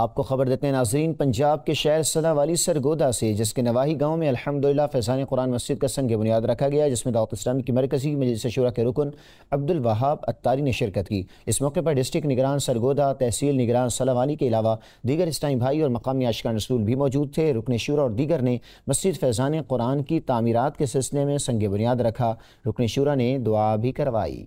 आपको ख़बर देते हैं नाज़रीन, पंजाब के शहर सलावाली सरगोधा से जिसके नवाही गांव में अल्हम्दुलिल्लाह फैज़ान कुरान मस्जिद का संग बुनियाद रखा गया, जिसमें दावत इस्लामी की मरकज़ी मजलिस शूरा के रुकन अब्दुल वहाब अत्तारी ने शिरकत की। इस मौके पर डिस्ट्रिक्ट निगरान सरगोधा, तहसील निगरान सलावाली के अलावा दीगर इस्लामी भाई और मकामी आशिकान रसूल भी मौजूद थे। रुकन शूरा और दीगर ने मस्जिद फैज़ान कुरान की तामीरात के सिलसिले में संग बुनियाद रखा। रुकन शूरा ने दुआ भी करवाई।